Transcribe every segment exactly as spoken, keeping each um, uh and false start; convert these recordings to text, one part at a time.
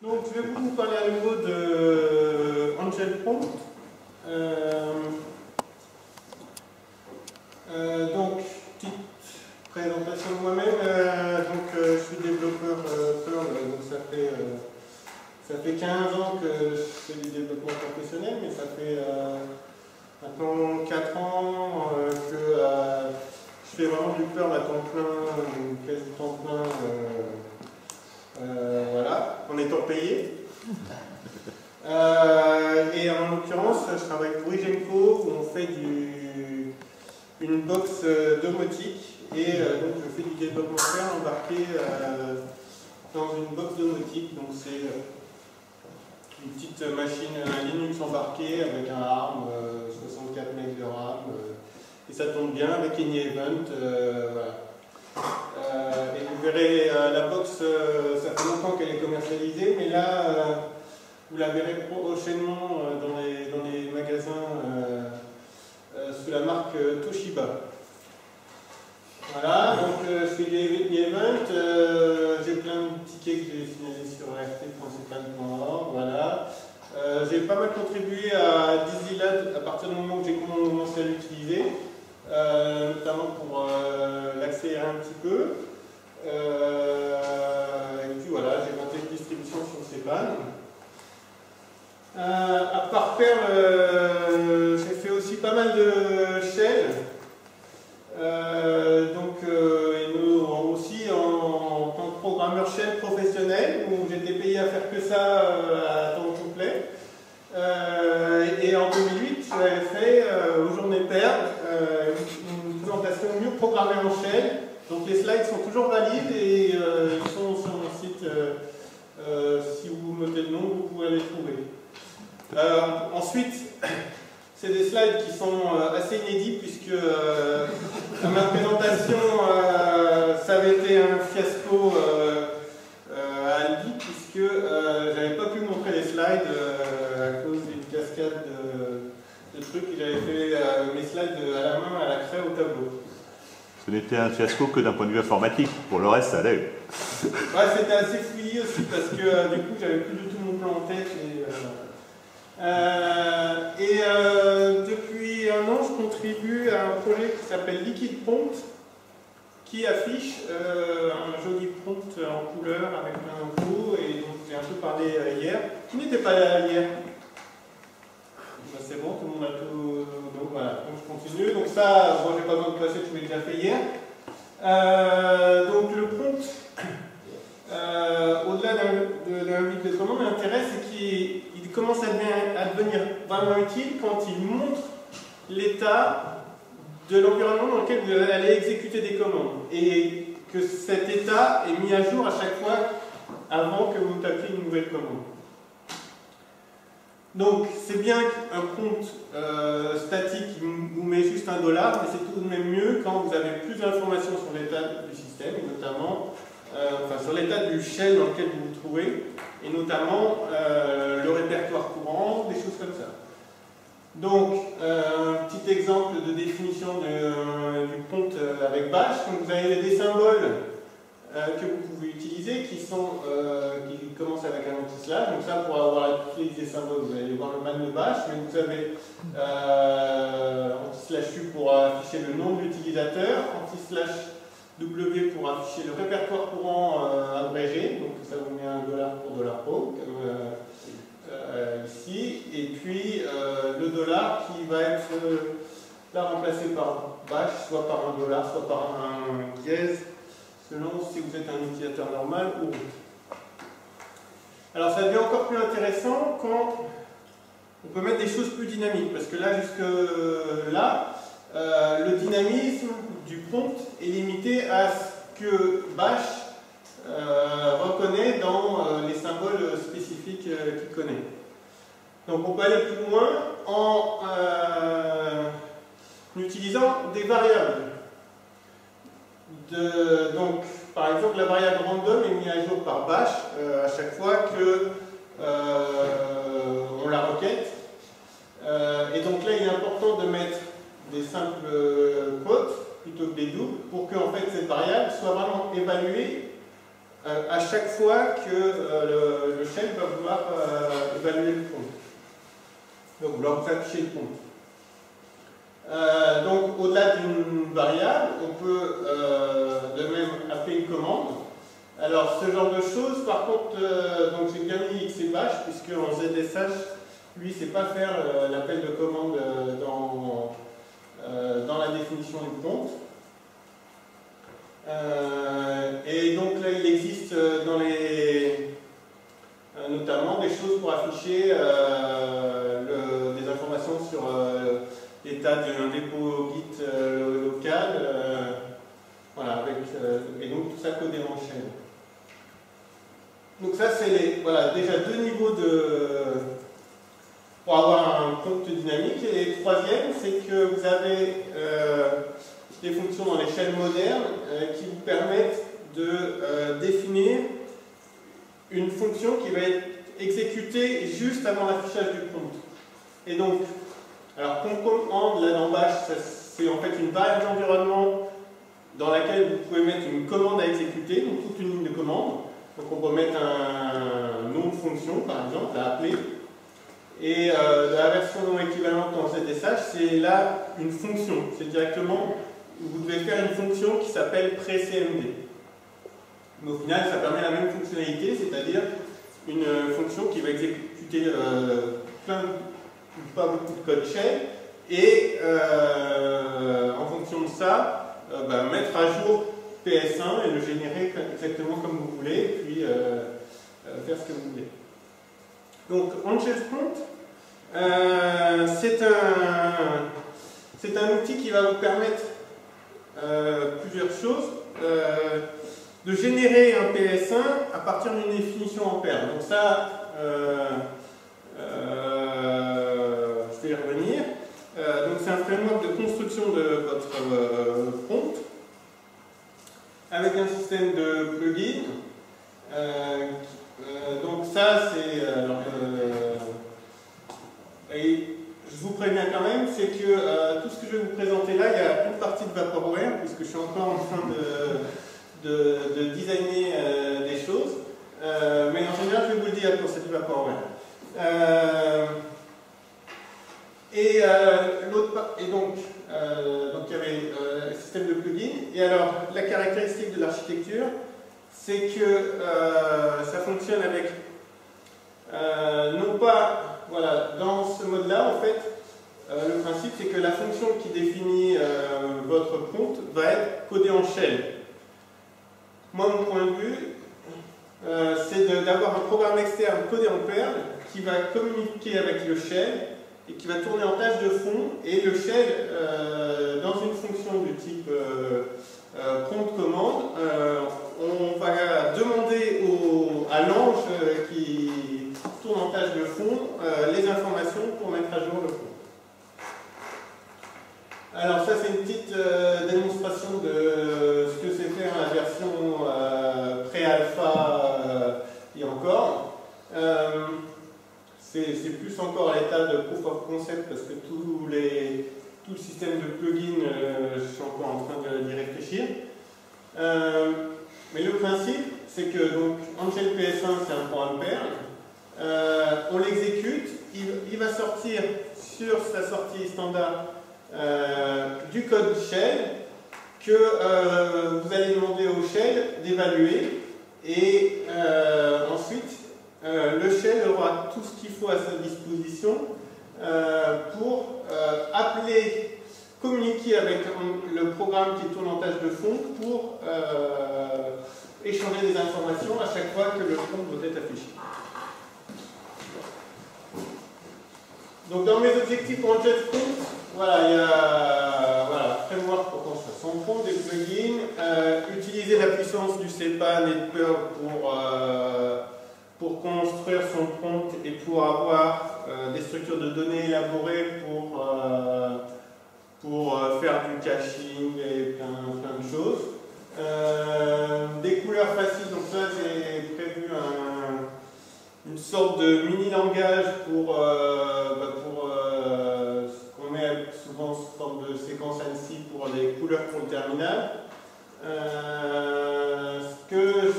Donc, je vais vous parler à nouveau de Angel's Prompt. Euh, euh, donc, petite présentation de moi-même. Euh, donc, euh, je suis développeur euh, Perl, donc ça fait, euh, ça fait quinze ans que je fais du développement professionnel, mais ça fait euh, maintenant quatre ans euh, que euh, je fais vraiment du Perl à temps plein, quasi temps plein. Euh, Euh, voilà, en étant payé. Euh, et en l'occurrence, je travaille pour Igenco où on fait du, une box domotique et euh, donc je fais du développement Perl embarqué euh, dans une box domotique. Donc c'est euh, une petite machine un Linux embarquée avec un ARM, euh, soixante-quatre mégas de RAM euh, et ça tombe bien avec any event. Euh, voilà. Euh, et vous verrez, euh, la box, euh, ça fait longtemps qu'elle est commercialisée, mais là, euh, vous la verrez prochainement euh, dans, les, dans les magasins euh, euh, sous la marque euh, Toshiba. Voilà, donc euh, je fais des events, euh, j'ai plein de tickets que j'ai finalisés sur r t point c p a n point org, voilà. Euh, j'ai pas mal contribué à DizzyLad à partir du moment où j'ai commencé à l'utiliser. Euh, notamment pour euh, l'accélérer un petit peu. Euh, et puis voilà, j'ai monté une distribution sur C P A N. Euh, à part Perl, euh, j'ai fait aussi pas mal de shell. Euh, donc, euh, et nous, aussi en, en tant que programmeur shell professionnel, où j'étais payé à faire que ça euh, à temps complet. Euh, et en deux mille huit, j'avais fait euh, aux journées Perl. Euh, une présentation mieux programmée en chaîne, donc les slides sont toujours valides et euh, ils sont sur mon site, euh, euh, si vous notez le nom, vous pouvez les trouver. Euh, ensuite, c'est des slides qui sont euh, assez inédits puisque euh, à ma présentation, euh, ça avait été un fiasco euh, euh, à Albi puisque euh, j'avais pas pu montrer les slides euh, à cause d'une cascade de... le truc qu'il avait fait euh, mes slides à la main, à la craie, au tableau. Ce n'était un fiasco que d'un point de vue informatique, pour le reste ça allait. Ouais, c'était assez fouillis aussi parce que euh, du coup j'avais plus du tout mon plan en tête. Et, euh, euh, et euh, depuis un an je contribue à un projet qui s'appelle LiquidPrompt qui affiche euh, un joli prompt en couleur avec plein d'infos et donc j'ai un peu parlé euh, hier. Qui n'était pas là hier? C'est bon, tout le monde a tout. Donc voilà, donc je continue. Donc ça, moi bon, j'ai pas besoin de passer, je l'ai déjà fait hier. Euh, donc le prompt, euh, au-delà d'un but de commande, l'intérêt c'est qu'il commence à devenir, à devenir vraiment utile quand il montre l'état de l'environnement dans lequel vous allez exécuter des commandes. Et que cet état est mis à jour à chaque fois avant que vous tapiez une nouvelle commande. Donc c'est bien qu'un prompt euh, statique vous met juste un dollar, mais c'est tout de même mieux quand vous avez plus d'informations sur l'état du système, et notamment euh, enfin, sur l'état du shell dans lequel vous vous trouvez, et notamment euh, le répertoire courant, des choses comme ça. Donc euh, un petit exemple de définition de, euh, du prompt avec Bash, donc vous avez des symboles Euh, que vous pouvez utiliser, qui, sont, euh, qui commencent avec un anti-slash. Donc ça, pour avoir utilisé les symboles, vous allez voir le man de Bash, mais vous avez euh, anti-slash U pour afficher le nom de l'utilisateur, anti-slash W pour afficher le répertoire courant euh, abrégé, donc ça vous met un dollar pour dollar pro, comme euh, euh, ici, et puis euh, le dollar qui va être euh, là remplacé par Bash, soit par un dollar, soit par un dièse, selon si vous êtes un utilisateur normal ou root. Alors ça devient encore plus intéressant quand on peut mettre des choses plus dynamiques, parce que là, jusque là, euh, le dynamisme du prompt est limité à ce que Bash euh, reconnaît dans euh, les symboles spécifiques euh, qu'il connaît. Donc on peut aller plus loin en, euh, en utilisant des variables. De, donc, par exemple, la variable random est mise à jour par Bash euh, à chaque fois que euh, on la requête. Euh, et donc là, il est important de mettre des simples quotes plutôt que des doubles pour que en fait, cette variable soit vraiment évaluée euh, à chaque fois que euh, le, le shell va vouloir euh, évaluer le prompt. Donc l'encapsuler le prompt. Euh, donc au-delà d'une variable, on peut euh, de même appeler une commande. Alors ce genre de choses, par contre, euh, donc j'ai bien mis X M H, puisque en Z S H, lui, c'est pas faire euh, l'appel de commande euh, dans, euh, dans la définition du prompt. Euh, et donc là, il existe euh, dans les, euh, notamment des choses pour afficher euh, le, des informations sur euh, l'état d'un dépôt Git euh, local, euh, voilà, avec, euh, et donc tout ça codé en chaîne. Donc ça, c'est voilà, déjà deux niveaux de, pour avoir un prompt dynamique. Et le troisième, c'est que vous avez euh, des fonctions dans les shell modernes euh, qui vous permettent de euh, définir une fonction qui va être exécutée juste avant l'affichage du prompt. Et donc, alors commande, là en bas, c'est en fait une variable d'environnement dans laquelle vous pouvez mettre une commande à exécuter, donc toute une ligne de commande. Donc on peut mettre un nom de fonction, par exemple, à appeler. Et euh, la version non équivalente en Z S H, c'est là une fonction, c'est directement... vous devez faire une fonction qui s'appelle pré-C M D. Mais au final, ça permet la même fonctionnalité, c'est-à-dire une fonction qui va exécuter euh, plein, pas beaucoup de code shell, et euh, en fonction de ça, euh, bah, mettre à jour P S un et le générer exactement comme vous voulez, puis euh, euh, faire ce que vous voulez. Donc, Angel's Prompt, euh, c'est un, c'est un outil qui va vous permettre Euh, plusieurs choses, euh, de générer un P S un à partir d'une définition en paire. Donc ça, euh, euh, je vais y revenir. Euh, donc c'est un framework de construction de votre euh, prompt avec un système de plugins. Euh, euh, donc ça, c'est... Euh, et je vous préviens quand même, c'est que euh, tout ce que je vais vous présenter là, il y a une partie de Vaporware, puisque je suis encore en train de, de, de designer euh, des choses. Euh, mais en général, je vais vous le dire quand c'est du Vaporware. Euh, et, euh, l'autre, et donc, euh, donc, il y avait euh, un système de plugin. Et alors, la caractéristique de l'architecture, c'est que euh, ça fonctionne avec, euh, non pas... Voilà, dans ce mode-là, en fait, euh, le principe, c'est que la fonction qui définit euh, votre prompt va être codée en shell. Moi, mon point de vue, euh, c'est d'avoir un programme externe codé en Perl qui va communiquer avec le shell et qui va tourner en tâche de fond. Et le shell, euh, dans une fonction du type euh, euh, prompt commande, euh, on va demander au, à l'ange euh, qui... tourne en tâche de fond euh, les informations pour mettre à jour le prompt. Alors ça, c'est une petite euh, démonstration de ce que c'est faire la version euh, pré-alpha euh, et encore. Euh, c'est plus encore l'état de proof of concept parce que tous les, tout le système de plugins, euh, je suis encore en train d'y réfléchir. Euh, mais le principe, c'est que donc Angel P S un, c'est un programme Perl. Euh, on l'exécute, il, il va sortir sur sa sortie standard euh, du code shell que euh, vous allez demander au shell d'évaluer et euh, ensuite euh, le shell aura tout ce qu'il faut à sa disposition euh, pour euh, appeler, communiquer avec le programme qui tourne en tâche de fond pour euh, échanger des informations à chaque fois que le prompt doit être affiché. Donc dans mes objectifs pour Angel's Prompt, voilà, il y a voilà, framework pour construire son prompt, des plugins, euh, utiliser la puissance du C P A N et de Perl pour, euh, pour construire son prompt et pour avoir euh, des structures de données élaborées pour, euh, pour euh, faire du caching et plein, plein de choses. Euh, des couleurs faciles, donc ça j'ai prévu un... une sorte de mini-langage pour, euh, bah pour euh, ce qu'on met souvent sous forme de séquence ANSI pour les couleurs pour le terminal. Euh, ce que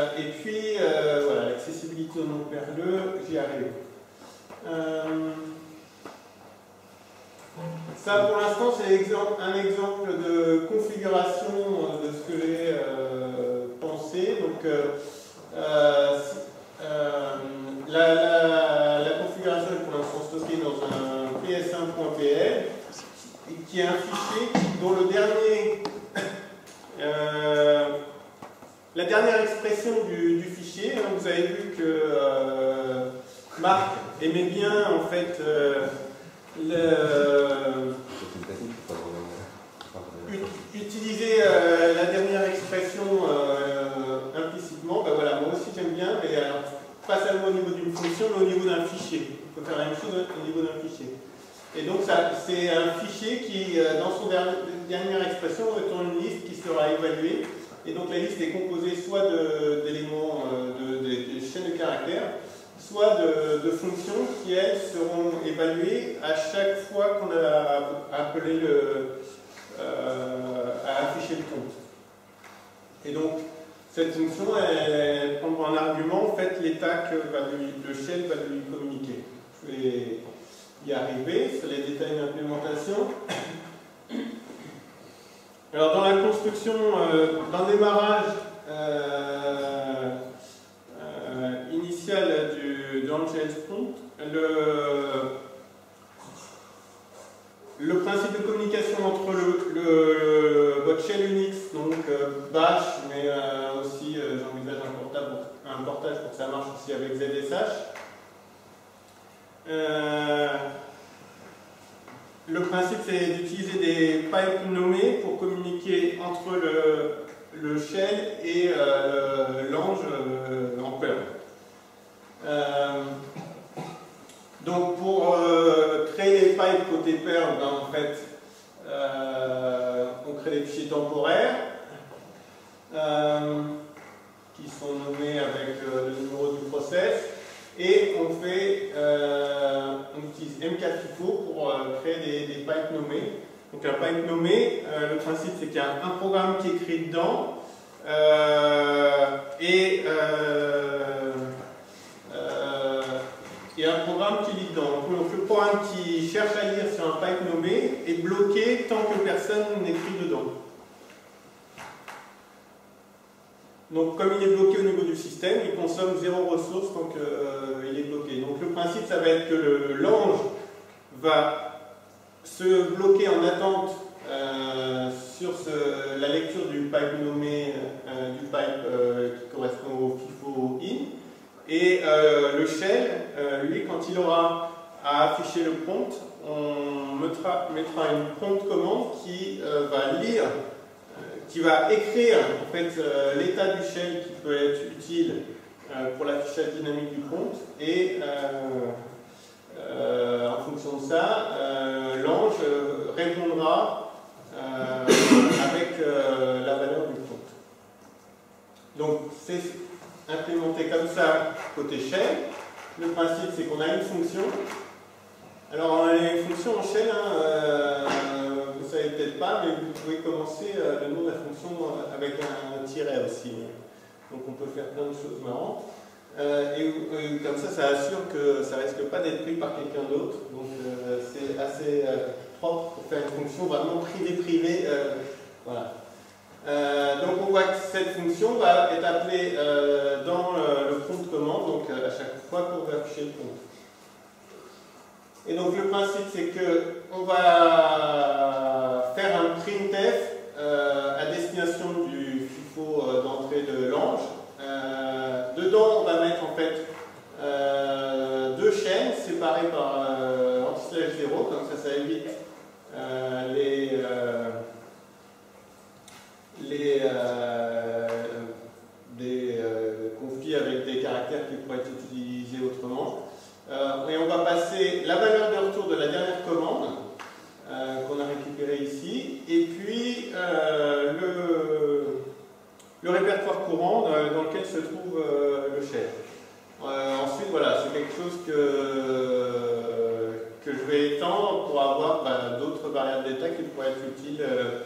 Euh, et puis, euh, voilà, l'accessibilité au non perleux, j'y arrive. Euh, ça, pour l'instant, c'est un exemple de configuration de ce que j'ai euh, pensé. Donc, euh, euh, la, la, la configuration est pour l'instant stockée dans un p s un point p l, qui est un fichier dont le dernier... Euh, la dernière expression du, du fichier, hein, vous avez vu que euh, Marc aimait bien en fait euh, le, utiliser euh, la dernière expression euh, implicitement. Ben voilà, moi aussi j'aime bien, mais alors, pas seulement au niveau d'une fonction, mais au niveau d'un fichier. Il faut faire la même chose au niveau d'un fichier. Et donc c'est un fichier qui, dans son dernier, dernière expression, retourne une liste qui sera évaluée. Et donc la liste est composée soit d'éléments de, de, de, de chaînes de caractères, soit de, de fonctions qui, elles, seront évaluées à chaque fois qu'on a appelé le, euh, à afficher le compte. Et donc cette fonction, elle, elle prend en argument en fait, l'état que bah, le, le shell va lui communiquer. Je vais y arriver sur les détails d'implémentation. Alors dans la construction, euh, dans le démarrage euh, euh, initial du, de Angel's Prompt, le, le principe de communication entre le, le, le votre shell Unix, donc euh, Bash, mais euh, aussi euh, j'envisage un, portable, un portage pour que ça marche aussi avec Z S H. Euh, Le principe, c'est d'utiliser des pipes nommés pour communiquer entre le, le shell et euh, l'ange euh, en Perl. Euh, donc, pour euh, créer les pipes côté Perl, ben, en fait, euh, on crée des fichiers temporaires euh, qui sont nommés avec euh, le numéro du process. Et on fait, euh, on utilise M quatre I F O pour euh, créer des, des pipes nommées. Donc un pipe nommé, euh, le principe c'est qu'il y a un programme qui est écrit dedans euh, et, euh, euh, et un programme qui lit dedans. Donc le programme qui cherche à lire sur un pipe nommé est bloqué tant que personne n'écrit dedans. Donc comme il est bloqué au niveau du système, il consomme zéro ressource tant qu'il euh, est bloqué. Donc le principe, ça va être que l'ange va se bloquer en attente euh, sur ce, la lecture du pipe nommé, euh, du pipe euh, qui correspond au FIFO in. Et euh, le shell, euh, lui, quand il aura à afficher le prompt, on mettra, mettra une prompt commande qui euh, va lire, qui va écrire en fait, euh, l'état du shell qui peut être utile euh, pour l'affichage dynamique du prompt, et euh, euh, en fonction de ça, euh, l'ange répondra euh, avec euh, la valeur du prompt. Donc c'est implémenté comme ça côté shell. Le principe c'est qu'on a une fonction. Alors on a une fonction en shell, hein, euh, vous savez peut-être pas, mais vous pouvez commencer euh, le nom de la fonction avec un, un tiret aussi. Donc on peut faire plein de choses marrantes. Euh, et euh, comme ça, ça assure que ça ne risque pas d'être pris par quelqu'un d'autre. Donc euh, c'est assez euh, propre pour faire une fonction vraiment privée-privée. Euh, voilà. euh, donc on voit que cette fonction va être appelée euh, dans le, le prompt commande, donc euh, à chaque fois qu'on va afficher le prompt. Et donc le principe c'est que on va faire un printf euh, à destination du FIFO euh, d'entrée de l'ange. Euh, dedans on va mettre en fait euh, deux chaînes séparées par euh, anti-slash zéro, donc ça ça évite euh, les, euh, les euh, des euh, conflits avec des caractères qui pourraient être utilisés autrement. Euh, et on va passer la valeur de retour de la dernière commande euh, qu'on a récupérée ici, et puis euh, le, le répertoire courant dans, dans lequel se trouve euh, le shell. Euh, ensuite, voilà, c'est quelque chose que, euh, que je vais étendre pour avoir bah, d'autres variables d'état qui pourraient être utiles euh,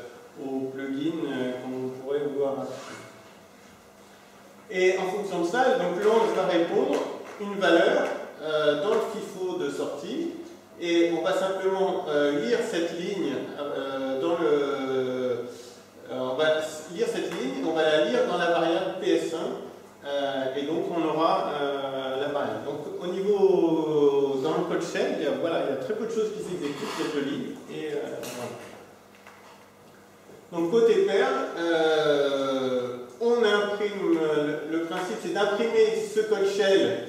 aux plugins euh, qu'on pourrait vouloir afficher. Et en fonction de ça, donc l'once va répondre une valeur euh, dans le FIFO de sortie. Et on va simplement euh, lire cette ligne euh, dans le. Euh, on va lire cette ligne, on va la lire dans la variable P S un. Euh, et donc on aura euh, la variable. Donc au niveau dans le code shell, il y a, voilà, il y a très peu de choses qui s'exécutent cette ligne. Et, euh, voilà. Donc côté pair, euh, on imprime. Le, le principe c'est d'imprimer ce code shell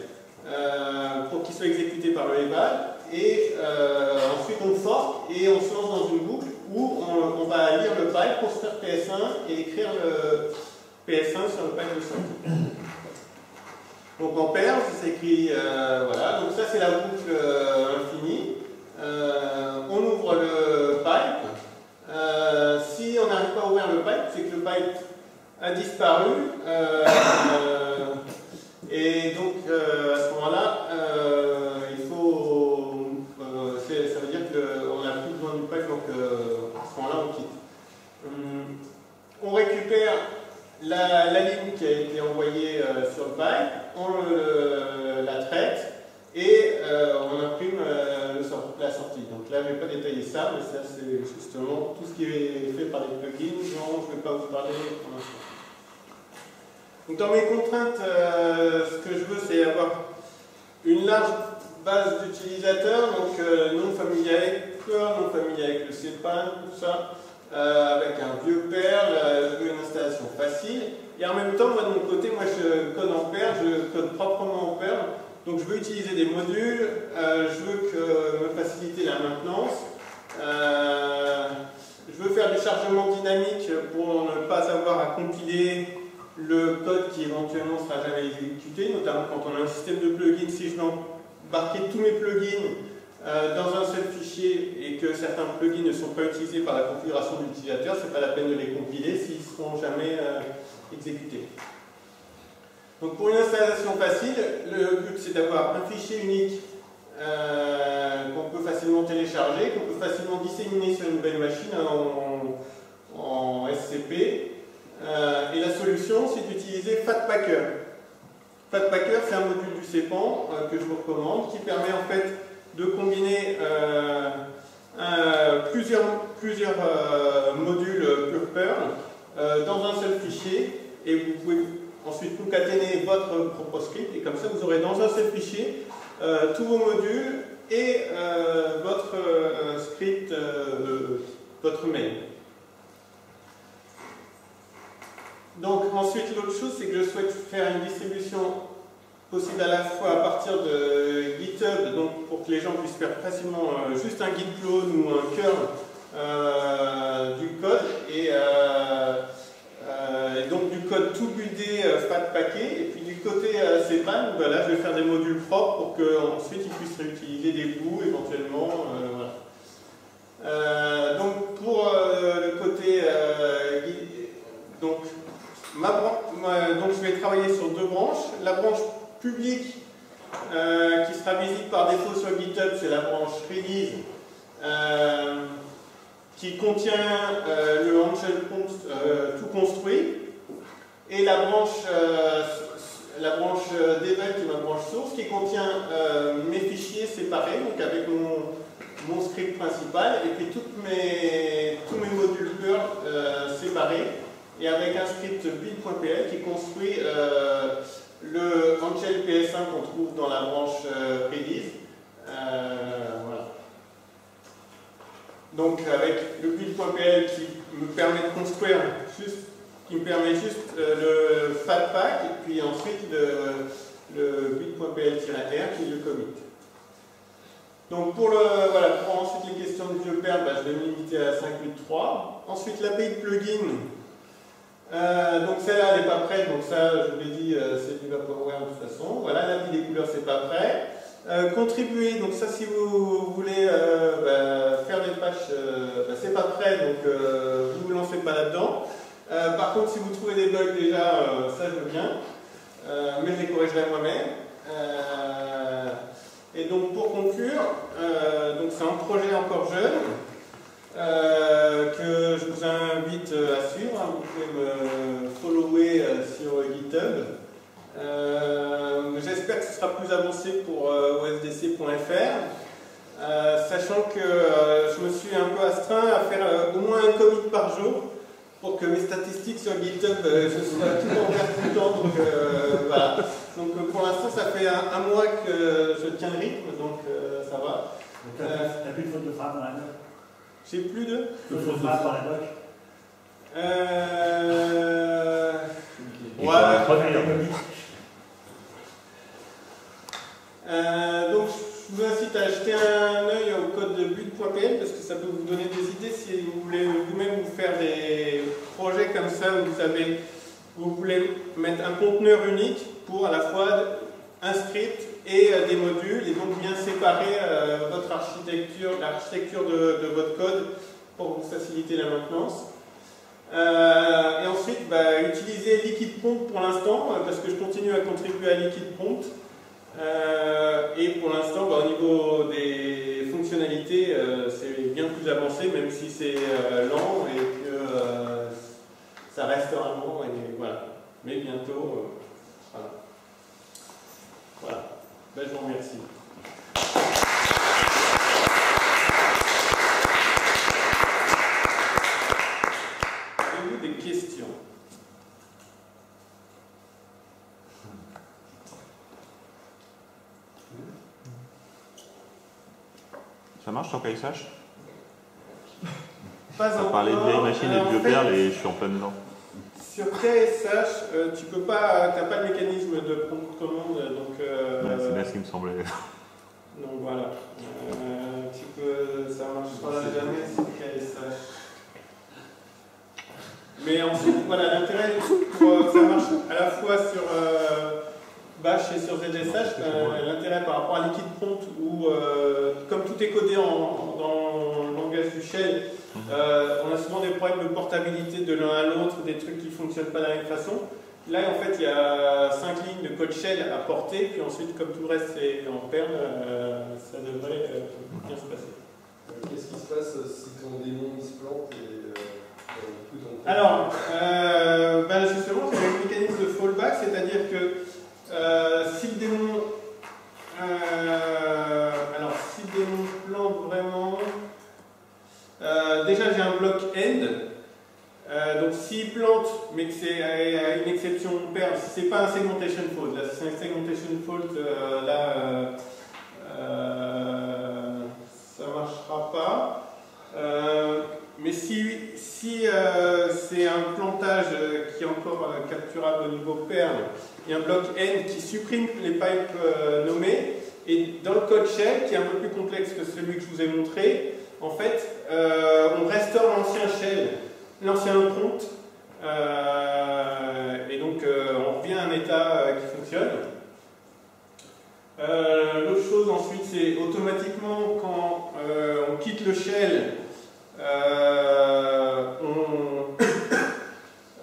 euh, pour qu'il soit exécuté par le label. Et euh, ensuite on fork et on se lance dans une boucle où on, on va lire le pipe pour se faire P S un et écrire le P S un sur le pipe de sortie. Donc en pair, c'est écrit, euh, voilà, donc ça c'est la boucle euh, infinie. Euh, on ouvre le pipe. Euh, si on n'arrive pas à ouvrir le pipe, c'est que le pipe a disparu. Euh, euh, et donc euh, à ce moment-là, euh, il faut. Ça veut dire qu'on n'a plus besoin du pack, donc euh, à ce moment-là, on quitte. Hum, on récupère la, la ligne qui a été envoyée euh, sur le pack, on euh, la traite et euh, on imprime euh, la sortie. Donc là, je ne vais pas détailler ça, mais ça, c'est justement tout ce qui est fait par des plugins dont je ne vais pas vous parler pour l'instant. Donc, dans mes contraintes, euh, ce que je veux, c'est avoir une large base d'utilisateurs, donc euh, non familier avec Core, non familier avec le C PAN, tout ça, euh, avec un vieux pair, euh, une installation facile. Et en même temps, moi de mon côté, moi je code en pair, je code proprement en pair, donc je veux utiliser des modules, euh, je veux que, me faciliter la maintenance, euh, je veux faire du chargement dynamique pour ne pas avoir à compiler le code qui éventuellement sera jamais exécuté, notamment quand on a un système de plugins, si je n'en marquer tous mes plugins euh, dans un seul fichier et que certains plugins ne sont pas utilisés par la configuration de l'utilisateur, c'est pas la peine de les compiler s'ils ne seront jamais euh, exécutés. Donc pour une installation facile, le but c'est d'avoir un fichier unique euh, qu'on peut facilement télécharger, qu'on peut facilement disséminer sur une belle machine en, en S C P. Euh, et la solution c'est d'utiliser Fatpacker. Fatpacker, c'est un module du C PAN euh, que je vous recommande, qui permet en fait de combiner euh, un, plusieurs, plusieurs euh, modules pure Perl euh, dans un seul fichier, et vous pouvez ensuite concaténer votre propre script, et comme ça vous aurez dans un seul fichier euh, tous vos modules et euh, votre euh, script, euh, votre mail. Donc ensuite l'autre chose c'est que je souhaite faire une distribution possible à la fois à partir de GitHub, donc pour que les gens puissent faire facilement euh, juste un git clone ou un curl euh, du code et, euh, euh, et donc du code tout buildé, euh, Fatpacker, et puis du côté euh, C PAN, ben là je vais faire des modules propres pour qu'ensuite ils puissent réutiliser des bouts éventuellement. Euh, voilà. euh, donc pour euh, le côté euh, donc Ma donc je vais travailler sur deux branches. La branche publique euh, qui sera visible par défaut sur GitHub, c'est la branche release euh, qui contient euh, le Angel's Prompt euh, tout construit. Et la branche, euh, la branche devel qui est ma branche source qui contient euh, mes fichiers séparés, donc avec mon, mon script principal et puis toutes mes, tous mes modules Perl euh, séparés. Et avec un script build.pl qui construit euh, le Angel P S un qu'on trouve dans la branche euh, release. Euh, voilà. Donc avec le build.pl qui me permet de construire, juste, qui me permet juste euh, le Fatpack et puis ensuite le, le build.pl-r qui le commit. Donc pour, le, voilà, pour ensuite les questions du vieux perl, bah, je vais me limiter à cinq point huit point trois. Ensuite l'A P I de plugin. Euh, donc celle-là elle n'est pas prête, donc ça je vous l'ai dit euh, c'est du vaporware de toute façon. Voilà, l'A P I des couleurs c'est pas prêt. Euh, contribuer, donc ça si vous voulez euh, bah, faire des patchs, euh, bah, c'est pas prêt, donc euh, vous ne vous lancez pas là-dedans. Euh, par contre si vous trouvez des bugs déjà, euh, ça je veux bien, euh, mais je les corrigerai moi-même. Euh, et donc pour conclure, euh, donc c'est un projet encore jeune. Euh, que je vous invite à suivre, hein. Vous pouvez me follower sur GitHub plus avancée pour euh, o s d c point f r, euh, sachant que euh, je me suis un peu astreint à faire euh, au moins un commit par jour pour que mes statistiques sur GitHub, euh, je sois tout en vert tout le temps. Donc, euh, voilà. Donc euh, pour l'instant, ça fait un, un mois que je tiens le rythme, donc euh, ça va. Tu n'as euh, plus de faute de frappe dans la doc? J'ai plus de faute de frappe dans la doc? Euh... Okay. Ouais. Euh, donc je vous incite à acheter un œil au code de but point p l parce que ça peut vous donner des idées si vous voulez vous-même vous faire des projets comme ça où vous savez, vous voulez mettre un conteneur unique pour à la fois un script et euh, des modules et donc bien séparer euh, votre architecture, l'architecture de, de votre code pour vous faciliter la maintenance. Euh, et ensuite, bah, utiliser LiquidPrompt pour l'instant parce que je continue à contribuer à LiquidPrompt. Euh, et pour l'instant, bah, au niveau des fonctionnalités, euh, c'est bien plus avancé, même si c'est euh, lent et que euh, ça reste rarement. Et voilà. Mais bientôt, euh, voilà. Voilà. Bah, je vous remercie. Avez-vous des questions ? Ça marche sans qu'ils sachent? Pas encore. On parlait de vieilles machines et de bioperles et je suis en plein dedans. Sur K S H, euh, tu peux pas, t'as pas de mécanisme de commande, donc. Euh, ouais, c'est bien ce qui me semblait. Donc voilà, euh, tu peux, ça marchera jamais sur K S H. Mais ensuite, voilà, l'intérêt, euh, ça marche à la fois sur euh, Bash et sur Z S H, euh, l'intérêt par rapport à LiquidPrompt où, euh, comme tout est codé en, en, dans le langage du shell, euh, on a souvent des problèmes de portabilité de l'un à l'autre, des trucs qui ne fonctionnent pas de la même façon. Là, en fait, il y a cinq lignes de code shell à porter, puis ensuite, comme tout le reste est en perl, euh, ça devrait euh, bien se passer. Qu'est-ce qui se passe si ton démon il se plante et, euh, ton... Alors, euh, ben justement, c'est un mécanisme de fallback, c'est-à-dire que Euh, si le démon euh, alors si le démon plante vraiment euh, déjà j'ai un bloc end euh, donc s'il plante mais que c'est euh, une exception perd, si c'est pas un segmentation fault, là si c'est un segmentation fault euh, là euh, euh, ça marchera pas euh, mais si, si euh, c'est un plantage qui est encore euh, capturable au niveau perl, il y a un bloc N qui supprime les pipes euh, nommées, et dans le code shell, qui est un peu plus complexe que celui que je vous ai montré, en fait, euh, on restaure l'ancien shell, l'ancien prompt, euh, et donc euh, on revient à un état euh, qui fonctionne. Euh, L'autre chose ensuite, c'est automatiquement quand euh, on quitte le shell, euh, on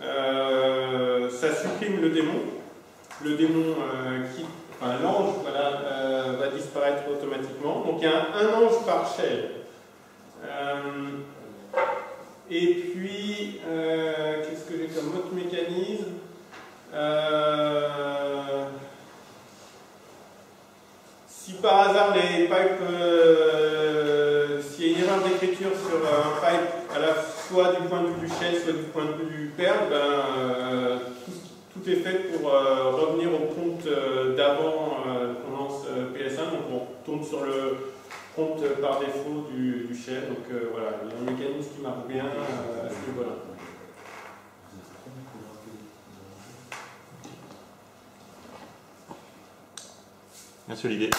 euh, ça supprime le démon. Le démon, euh, qui, enfin l'ange, voilà, euh, va disparaître automatiquement. Donc il y a un, un ange par shell. Euh, et puis, euh, qu'est-ce que j'ai comme autre mécanisme euh, si par hasard les pipes, euh, s'il y a une erreur d'écriture sur un pipe, à la soit du point de vue du shell, soit du point de vue du perl, ben, euh, tout est fait pour euh, revenir au prompt euh, d'avant euh, qu'on lance euh, P S un, donc on tombe sur le prompt euh, par défaut du, du shell, donc euh, voilà, il y a un mécanisme qui marche bien euh, à ce niveau-là. Merci Olivier.